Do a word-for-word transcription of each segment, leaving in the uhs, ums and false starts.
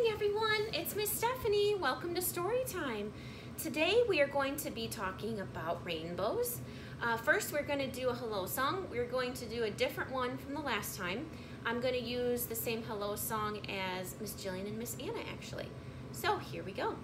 morning, everyone. It's Miss Stephanie. Welcome to Storytime. Today we are going to be talking about rainbows. Uh, first, we're going to do a hello song. We're going to do a different one from the last time. I'm going to use the same hello song as Miss Jillian and Miss Anna, actually. So here we go.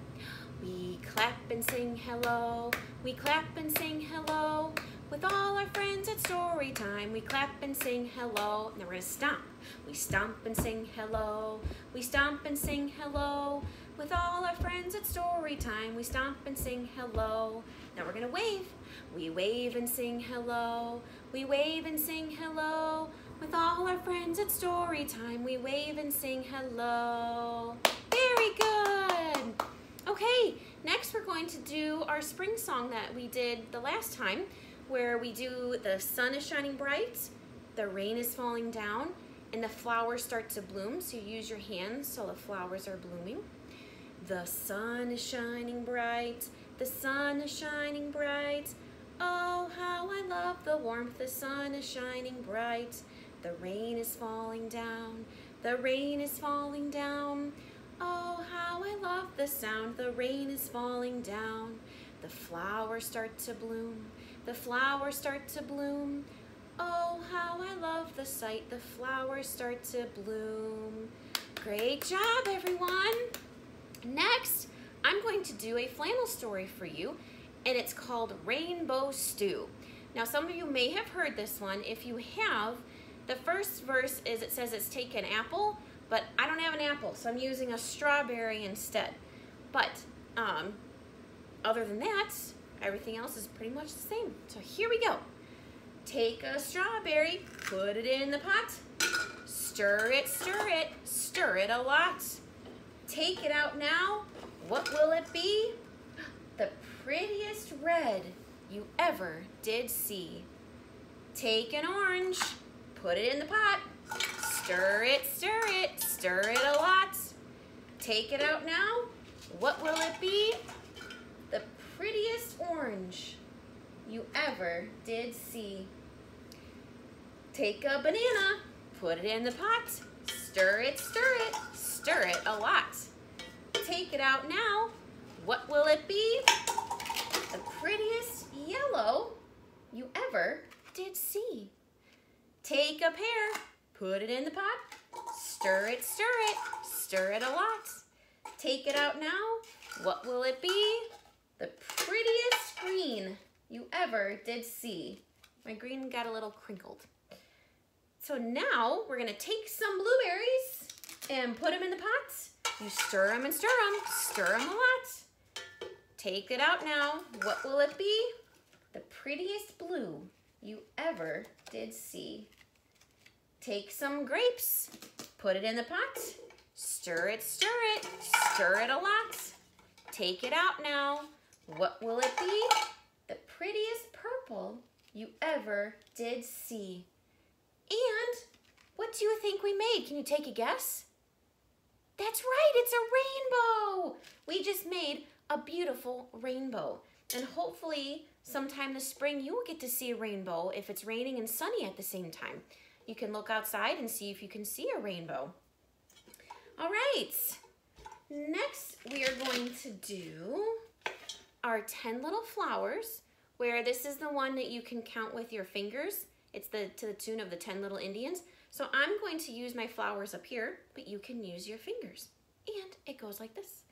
We clap and sing hello. We clap and sing hello. With all our friends at story time, we clap and sing hello. And then we're gonna stomp. We stomp and sing hello. We stomp and sing hello. With all our friends at story time, we stomp and sing hello. Now we're gonna wave. We wave and sing hello. We wave and sing hello. With all our friends at story time, we wave and sing hello. Very good. Okay, next we're going to do our spring song that we did the last time, where we do the sun is shining bright, the rain is falling down, and the flowers start to bloom. So you use your hands so the flowers are blooming. The sun is shining bright, the sun is shining bright. Oh, how I love the warmth, the sun is shining bright. The rain is falling down, the rain is falling down. Oh, how I love the sound, the rain is falling down. The flowers start to bloom, the flowers start to bloom. Oh, how I love the sight, the flowers start to bloom. Great job, everyone. Next, I'm going to do a flannel story for you, and it's called Rainbow Stew. Now, some of you may have heard this one. If you have, the first verse is, it says it's take an apple, but I don't have an apple, so I'm using a strawberry instead. But um, other than that, everything else is pretty much the same. So here we go. Take a strawberry, put it in the pot, stir it, stir it, stir it a lot. Take it out now, what will it be? The prettiest red you ever did see. Take an orange, put it in the pot, stir it, stir it, stir it a lot. Take it out now, what will it be? The prettiest orange you ever did see. Take a banana, put it in the pot, stir it, stir it, stir it a lot. Take it out now, what will it be? The prettiest yellow you ever did see. Take a pear, put it in the pot, stir it, stir it, stir it a lot. Take it out now, what will it be? The prettiest green you ever did see. My green got a little crinkled. So now we're gonna take some blueberries and put them in the pot. You stir them and stir them, stir them a lot. Take it out now, what will it be? The prettiest blue you ever did see. Take some grapes, put it in the pot, stir it, stir it, stir it a lot. Take it out now, what will it be? The prettiest purple you ever did see. And what do you think we made? Can you take a guess? That's right, it's a rainbow. We just made a beautiful rainbow. And hopefully sometime this spring you will get to see a rainbow if it's raining and sunny at the same time. You can look outside and see if you can see a rainbow. All right, next we are going to do our ten little flowers, where this is the one that you can count with your fingers. It's the to the tune of the ten little Indians. So I'm going to use my flowers up here, but you can use your fingers. And it goes like this.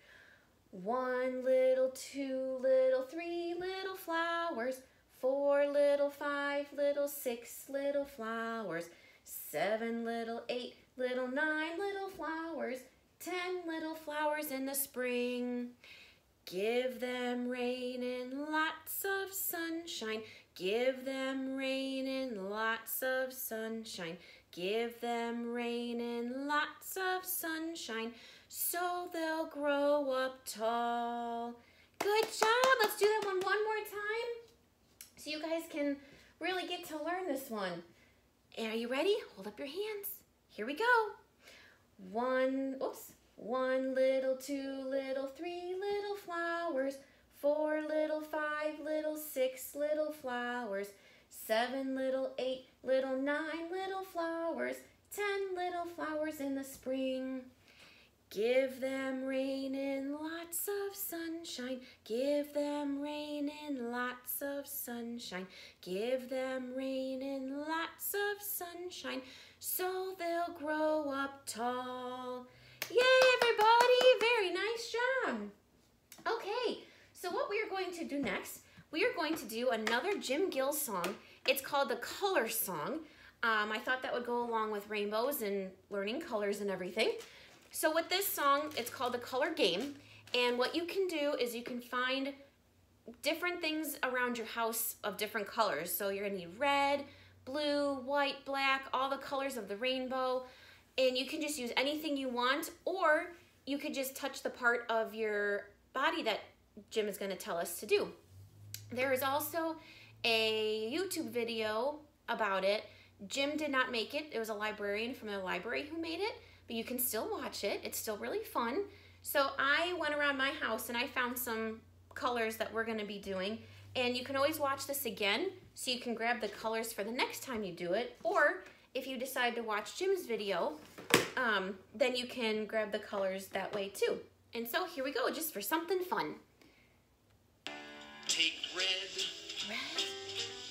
One little, two little, three little flowers, four little, five little, six little flowers, seven little, eight little, nine little flowers, ten little flowers in the spring. Give them rain and lots of sunshine. Give them rain and lots of sunshine. Give them rain and lots of sunshine, so they'll grow up tall. Good job. Let's do that one one more time so you guys can really get to learn this one. And are you ready? Hold up your hands. Here we go. One, oops. One little, two little, three little flowers, four little, five little, six little flowers, seven little, eight little, nine little flowers, ten little flowers in the spring. Give them rain and lots of sunshine. Give them rain and lots of sunshine. Give them rain and lots of sunshine, so they'll grow up tall. Yay, everybody! Very nice job. Okay, so what we are going to do next, we are going to do another Jim Gill song. It's called The Color Song. Um, I thought that would go along with rainbows and learning colors and everything. So with this song, it's called The Color Game, and what you can do is you can find different things around your house of different colors. So you're gonna need red, blue, white, black, all the colors of the rainbow, and you can just use anything you want, or you could just touch the part of your body that Jim is gonna tell us to do. There is also a YouTube video about it. Jim did not make it. It was a librarian from the library who made it. But you can still watch it. It's still really fun. So I went around my house and I found some colors that we're gonna be doing. And you can always watch this again so you can grab the colors for the next time you do it. Or if you decide to watch Jim's video, um, then you can grab the colors that way too. And so here we go, just for something fun. Take red, red.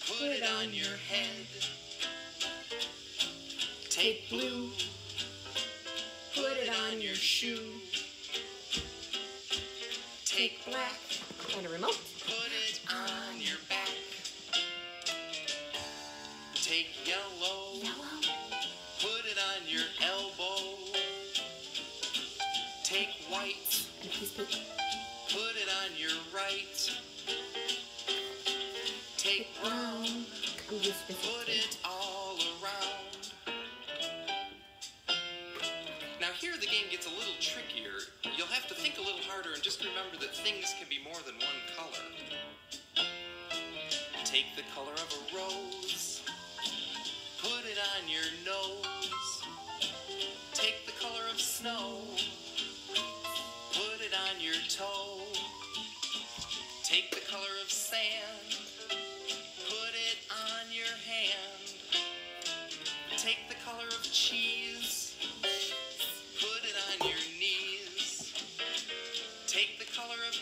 Put it on your head. Take blue. Put it on your shoe. Take black and a remote. Put it on your back. Take yellow. Yellow. Put it on your elbow. Take white. And a piece of paper. Put it on your right. Take brown. Put it all around. Now here the game gets a little trickier. You'll have to think a little harder and just remember that things can be more than one color. Take the color of a rose. Put it on your nose. Take the color of snow. Put it on your toe. Take the color of sand. Put it on your hand. Take the color of cheese.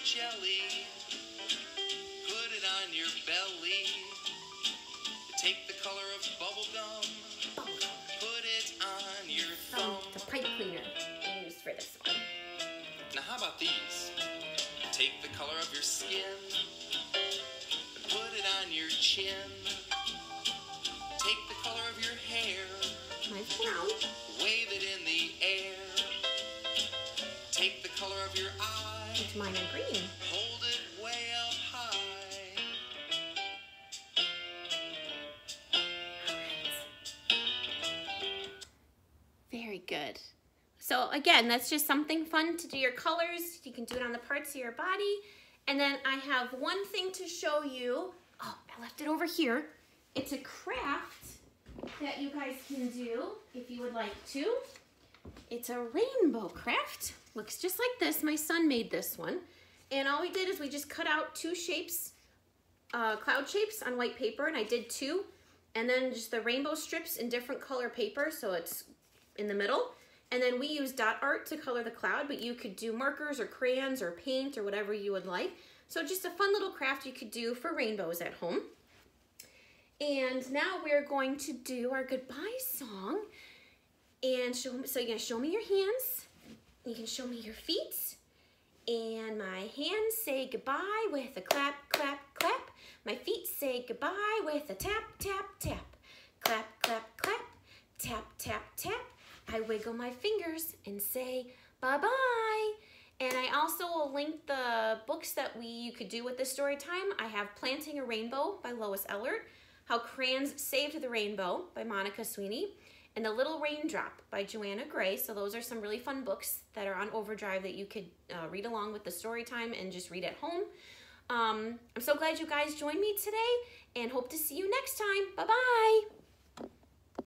Jelly, put it on your belly. Take the color of bubble gum. Oh. Put it on your thumb. The pipe cleaner I used for this one. Now how about these? Take the color of your skin. Put it on your chin. Take the color of your hair. My brown. Wave it in the air. Take the color of your eye. It's mine and green. Hold it way up high. All right. Very good. So again, that's just something fun to do your colors. You can do it on the parts of your body. And then I have one thing to show you. Oh, I left it over here. It's a craft that you guys can do if you would like to. It's a rainbow craft. Looks just like this. My son made this one. And all we did is we just cut out two shapes, uh, cloud shapes on white paper, and I did two. And then just the rainbow strips in different color paper, so it's in the middle. And then we used dot art to color the cloud, but you could do markers or crayons or paint or whatever you would like. So just a fun little craft you could do for rainbows at home. And now we're going to do our goodbye song. And show, so you're gonna show me your hands. You can show me your feet, and my hands say goodbye with a clap, clap, clap. My feet say goodbye with a tap, tap, tap. Clap, clap, clap, tap, tap, tap. I wiggle my fingers and say bye-bye. And I also will link the books that we you could do with this story time. I have Planting a Rainbow by Lois Ehlert, How Crayons Saved the Rainbow by Monica Sweeney, and The Little Raindrop by Joanna Gray. So those are some really fun books that are on Overdrive that you could uh, read along with the story time and just read at home. Um, I'm so glad you guys joined me today and hope to see you next time. Bye-bye.